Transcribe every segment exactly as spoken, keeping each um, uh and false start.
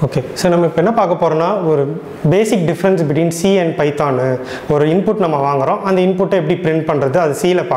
Okay, so we will talk about the basic difference between C and Python. One input we will print the input and print the C. That is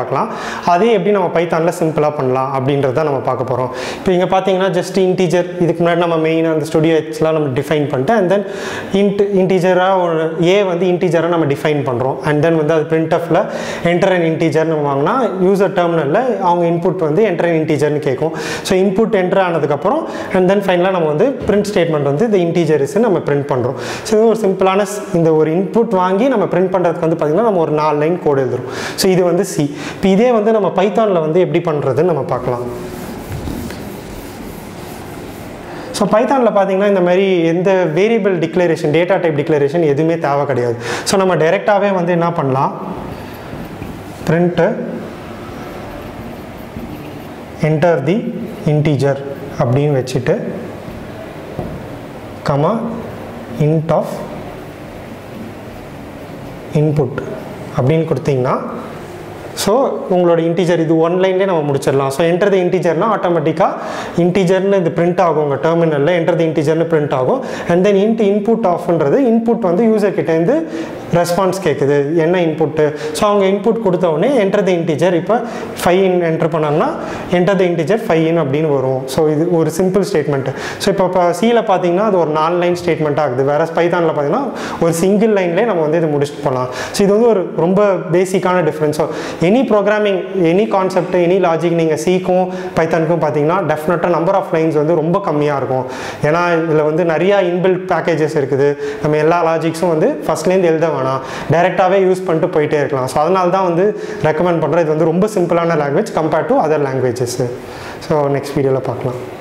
how Python is simple. Now we will talk about it. Just integer, we define main and studio and then int, integer or A integer define and then the printf enter an integer user terminal input enter an integer. So input enter and then finally print statement the integer is we print pandrom. So simple input vaangi nama print pandradhukku vandu pathina nama four line code eludrom. So idu vandu C. Ipo idhe vandu nama Python la vandu eppadi pandradhu nama paakalam. So Python la pathina indha mari endha variable declaration data type declaration edume thava kediyadhu. So nama direct ave vandu enna pannalam print enter the integer appdin vechitu comma int of input அப்படினு கொடுத்தீங்கன்னா so உங்களோட integer இது one line ல நாம முடிச்சிரலாம். So enter the integer னா ஆட்டோமேட்டிக்கா integer னு இது print ஆகும் உங்க டெர்மினல்ல enter the integer னு print ஆகும் and then int input of ன்றது input வந்து யூசர் கிட்ட இருந்து ரெஸ்பான்ஸ் கேக்குது என்ன input. So அவங்க input கொடுத்த உடனே enter the integer இப்ப five in enter பண்ணாங்கன்னா enter the integer five in அப்படினு வரும். So இது ஒரு சிம்பிள் ஸ்டேட்மென்ட். So இப்ப C ல பாத்தீங்கன்னா அது ஒரு four லைன் ஸ்டேட்மென்ட் ஆகுது. வேற Python ல பாத்தீங்கன்னா ஒரு சிங்கிள் லைன்லயே நாம வந்து இது முடிச்சிட்டு போலாம். So இது வந்து ஒரு ரொம்ப பேசிக்கான difference. So any programming, any concept, any logic you see Python definitely number of lines is very low. There are inbuilt packages. We all logics first line directly use it. So that's why recommend it. It's a very simple language compared to other languages. So next video.